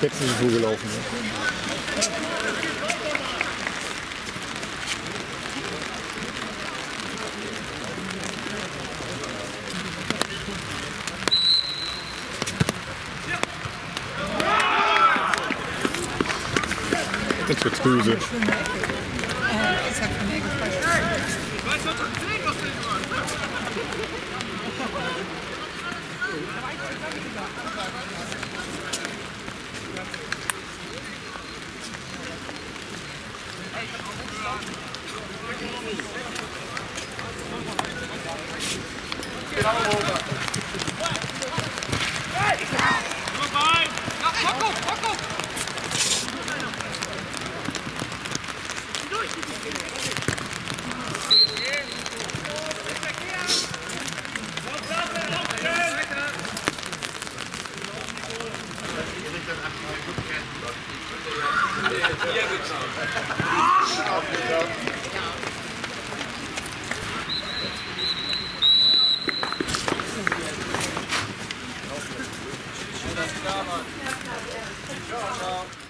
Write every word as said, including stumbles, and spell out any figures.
Jetzt ist es so gelaufen. Ne? Jetzt wird's böse. Ciao, ciao.